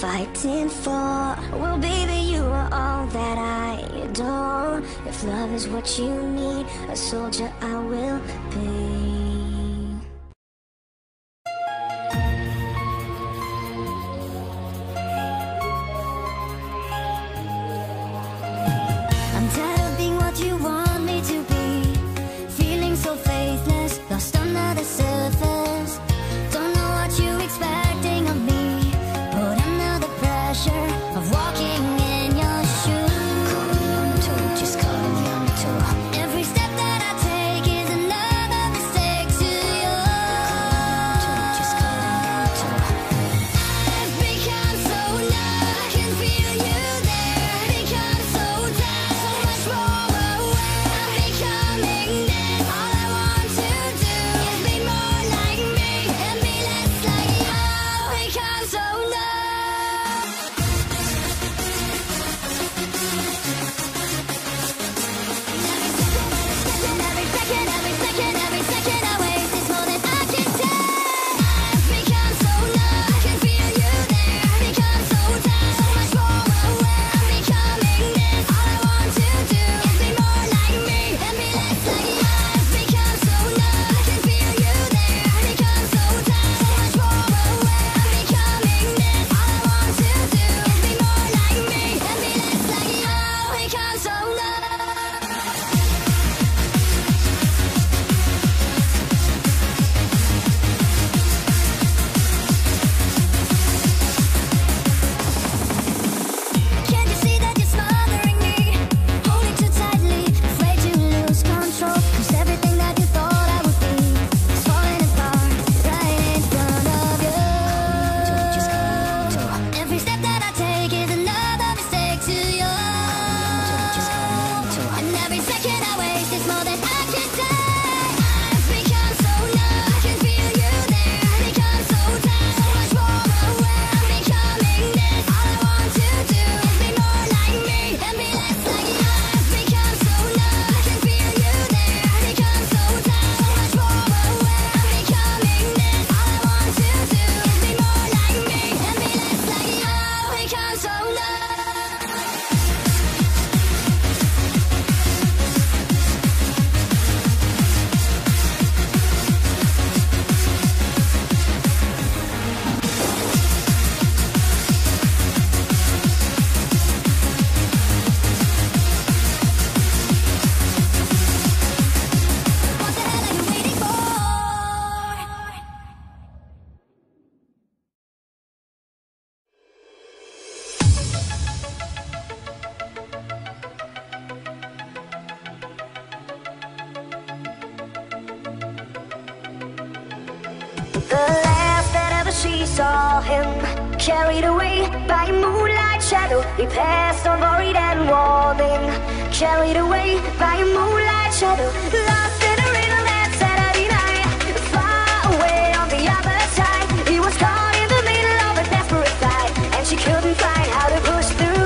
Fighting for, well baby you are all that I adore. If love is what you need, a soldier I will be. Every step that I take is another mistake. The last that ever she saw him, carried away by a moonlight shadow, he passed on worried and warning, carried away by a moonlight shadow, lost in a rhythm that Saturday night, far away on the other side. He was caught in the middle of a desperate fight, and she couldn't find how to push through.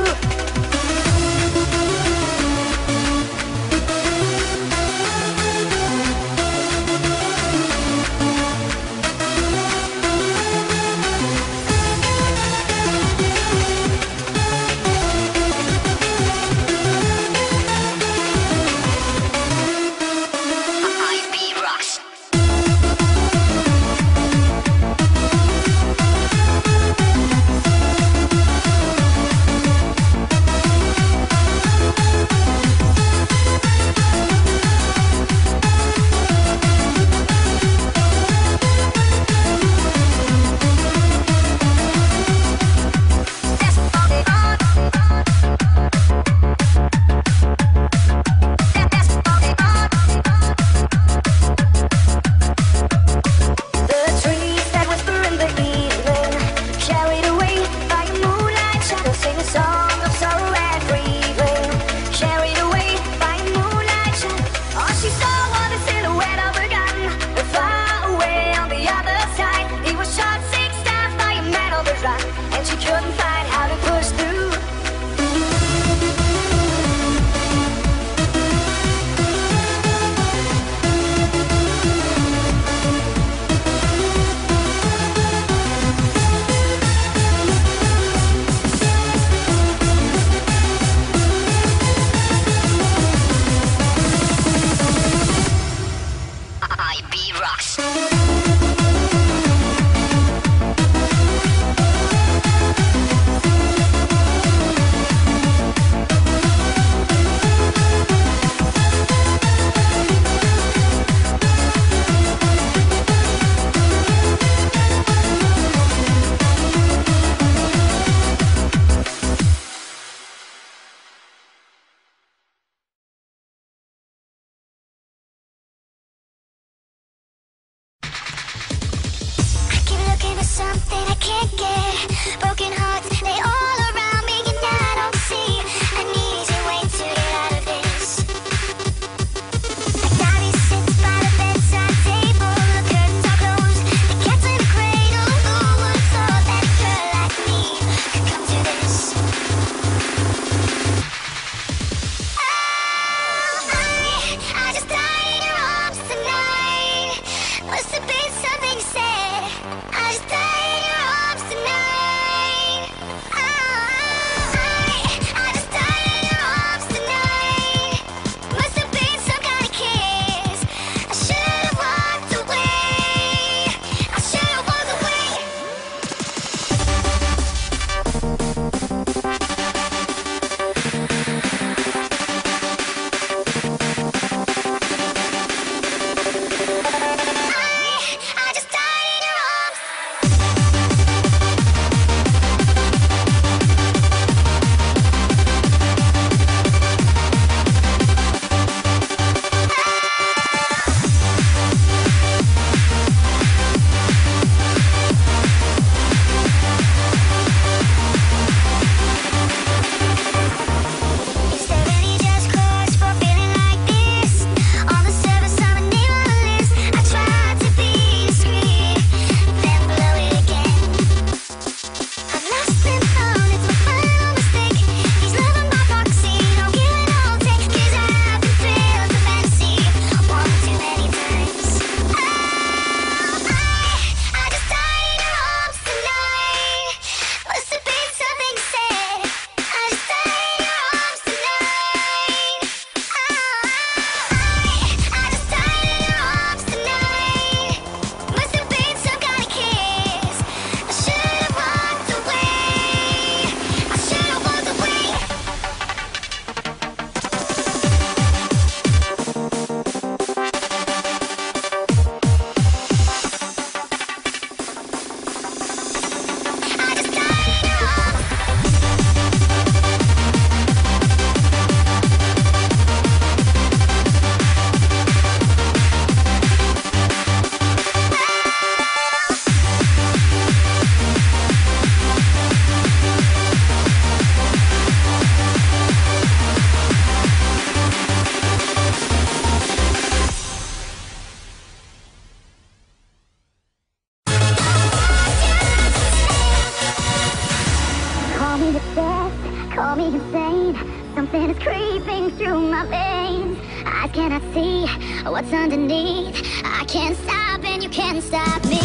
call me insane. Something is creeping through my veins. I cannot see what's underneath. I can't stop and you can't stop me.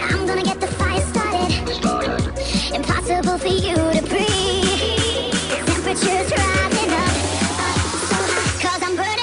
I'm gonna get the fire started. Impossible for you to breathe. The temperature's rising up, so hot, 'cause I'm burning.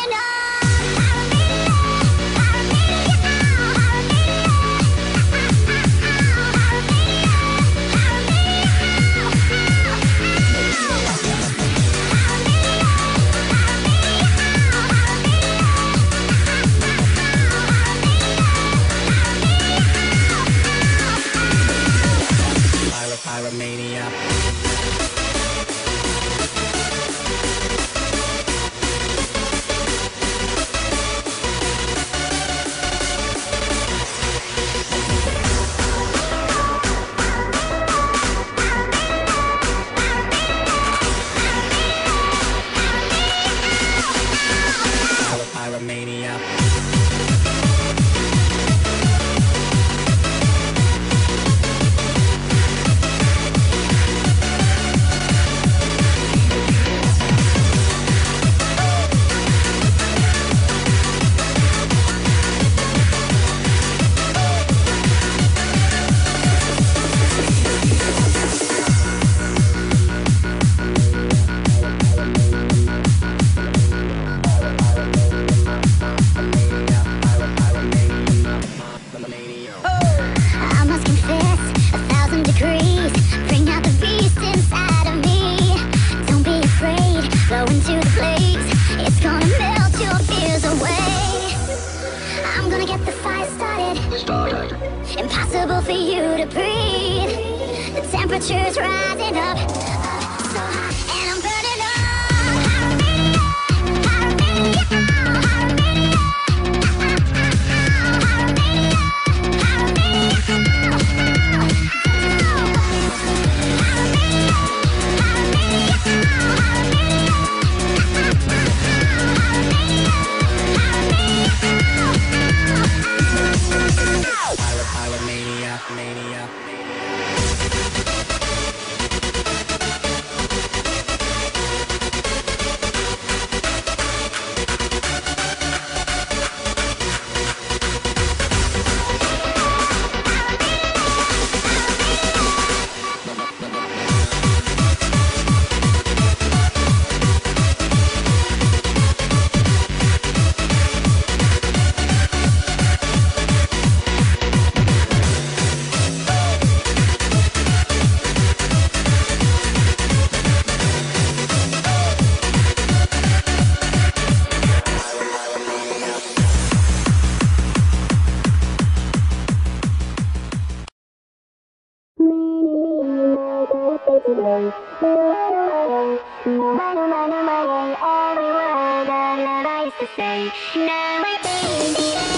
Impossible for you to breathe. The temperature's rising up, so hot, and I'm burning up. Every word that I used to say, now I think.